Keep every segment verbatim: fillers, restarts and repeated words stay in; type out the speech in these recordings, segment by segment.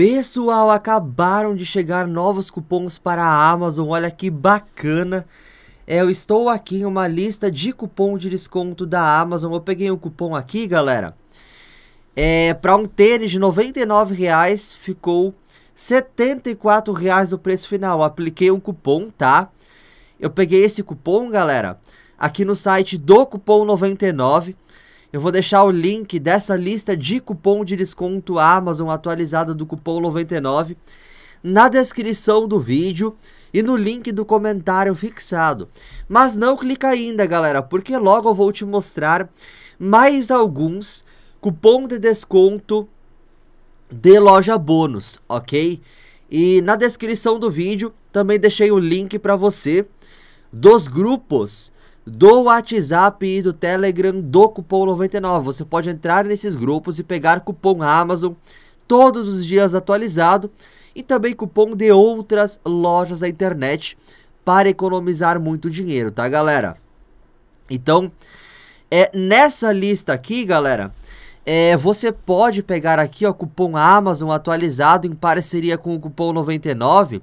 Pessoal, acabaram de chegar novos cupons para a Amazon, olha que bacana. Eu estou aqui em uma lista de cupom de desconto da Amazon. Eu peguei um cupom aqui, galera. É, para um tênis de noventa e nove reais, ficou setenta e quatro reais o preço final. Apliquei um cupom, tá? Eu peguei esse cupom, galera, aqui no site do Cupom noventa e nove. Eu vou deixar o link dessa lista de cupom de desconto Amazon atualizada do Cupom noventa e nove na descrição do vídeo e no link do comentário fixado. Mas não clica ainda, galera, porque logo eu vou te mostrar mais alguns cupom de desconto de loja bônus, ok? E na descrição do vídeo também deixei o link para você dos grupos do WhatsApp e do Telegram do Cupom noventa e nove. Você pode entrar nesses grupos e pegar cupom Amazon todos os dias atualizado e também cupom de outras lojas da internet para economizar muito dinheiro, tá, galera? Então, é, nessa lista aqui, galera, é, você pode pegar aqui, ó, cupom Amazon atualizado em parceria com o Cupom noventa e nove.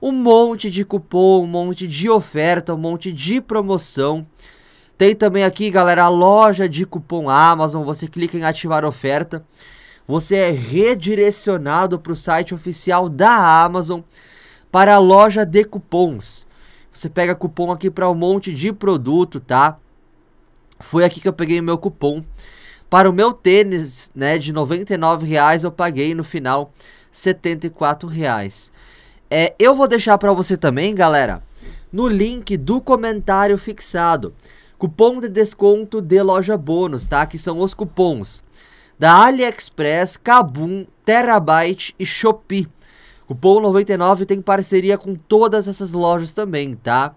Um monte de cupom, um monte de oferta, um monte de promoção. Tem também aqui, galera, a loja de cupom Amazon. Você clica em ativar oferta. Você é redirecionado para o site oficial da Amazon para a loja de cupons. Você pega cupom aqui para um monte de produto, tá? Foi aqui que eu peguei o meu cupom. Para o meu tênis, né, de noventa e nove reais, eu paguei no final setenta e quatro reais. É, eu vou deixar para você também, galera, no link do comentário fixado, cupom de desconto de loja bônus, tá? Que são os cupons da AliExpress, Kabum, Terabyte e Shopee. Cupom noventa e nove tem parceria com todas essas lojas também, tá?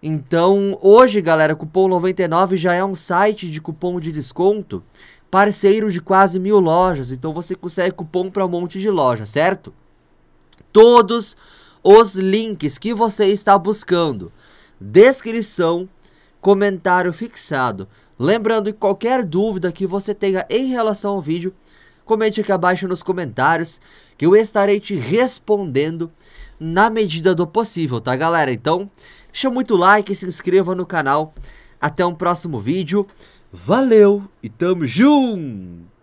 Então, hoje, galera, Cupom noventa e nove já é um site de cupom de desconto parceiro de quase mil lojas. Então, você consegue cupom para um monte de loja, certo? Todos os links que você está buscando, descrição, comentário fixado. Lembrando que qualquer dúvida que você tenha em relação ao vídeo, comente aqui abaixo nos comentários, que eu estarei te respondendo na medida do possível, tá, galera? Então, deixa muito like, se inscreva no canal. Até um próximo vídeo. Valeu e tamo junto!